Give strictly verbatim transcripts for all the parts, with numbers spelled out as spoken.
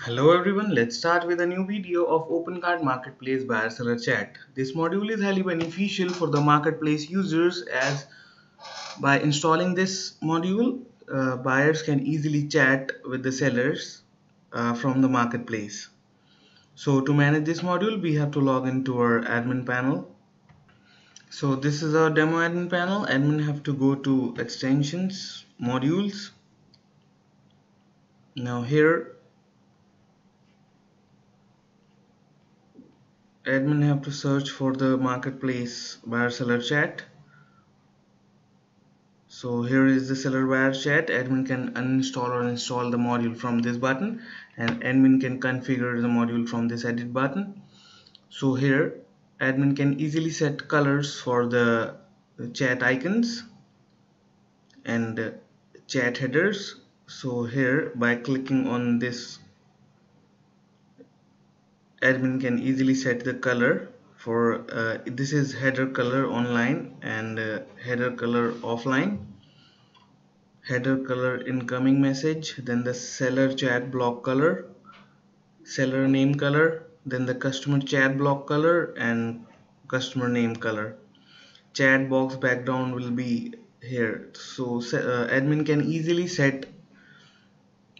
Hello everyone, let's start with a new video of Opencart Marketplace Buyer Seller Chat. This module is highly beneficial for the marketplace users as by installing this module, uh, buyers can easily chat with the sellers uh, from the marketplace. So to manage this module, we have to log into our admin panel. So this is our demo admin panel. Admin have to go to extensions, modules. Now here admin have to search for the marketplace buyer seller chat. So here is the seller buyer chat. Admin can uninstall or install the module from this button, and admin can configure the module from this edit button. So here admin can easily set colors for the chat icons and chat headers. So here by clicking on this, admin can easily set the color for uh, this is header color online and uh, header color offline, header color incoming message, then the seller chat block color, seller name color, then the customer chat block color and customer name color. Chat box background will be here. So uh, admin can easily set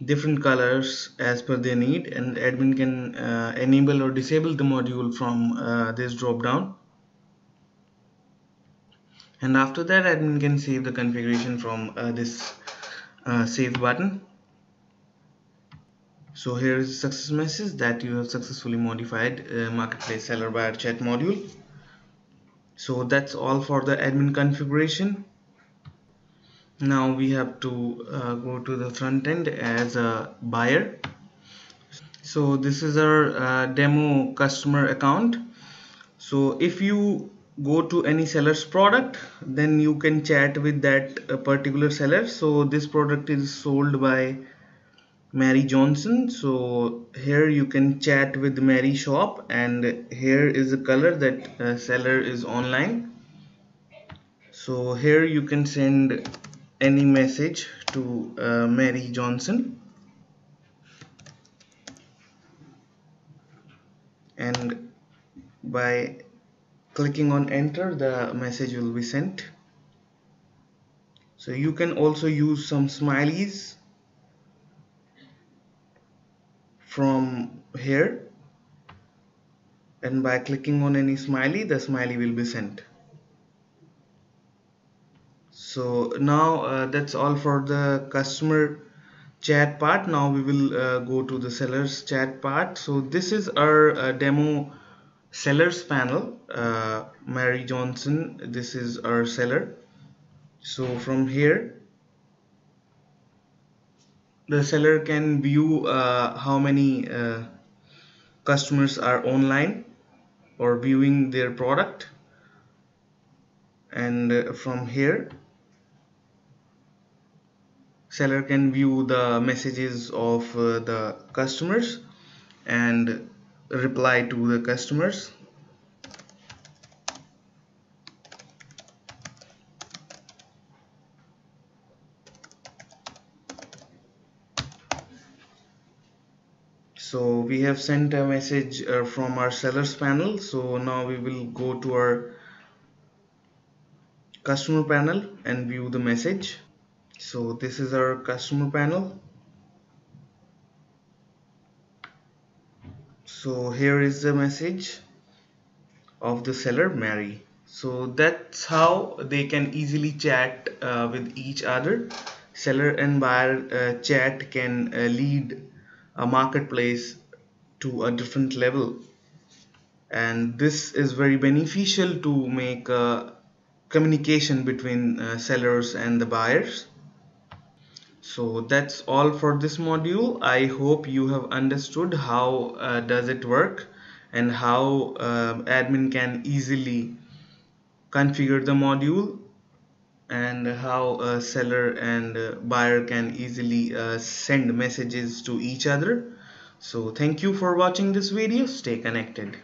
different colors as per their need, and admin can uh, enable or disable the module from uh, this drop down, and after that admin can save the configuration from uh, this uh, save button. So here is a success message that you have successfully modified uh, marketplace seller buyer chat module. So that's all for the admin configuration. Now we have to uh, go to the front end as a buyer. So this is our uh, demo customer account. So if you go to any seller's product, then you can chat with that uh, particular seller. So this product is sold by Mary Johnson. So here you can chat with Mary shop, and here is the color that uh, seller is online. So here you can send any message to uh, Mary Johnson, and by clicking on enter the message will be sent. So you can also use some smileys from here, and by clicking on any smiley the smiley will be sent. So now uh, that's all for the customer chat part. Now we will uh, go to the sellers chat part. So this is our uh, demo sellers panel, uh, Mary Johnson, this is our seller. So from here the seller can view uh, how many uh, customers are online or viewing their product, and uh, from here seller can view the messages of uh, the customers and reply to the customers. So we have sent a message uh, from our sellers panel. So now we will go to our customer panel and view the message. So this is our customer panel. So here is the message of the seller Mary. So that's how they can easily chat uh, with each other. Seller and buyer uh, chat can uh, lead a marketplace to a different level, and this is very beneficial to make a communication between uh, sellers and the buyers. So that's all for this module. I hope you have understood how uh, does it work and how uh, admin can easily configure the module, and how uh, seller and uh, buyer can easily uh, send messages to each other. So thank you for watching this video. Stay connected.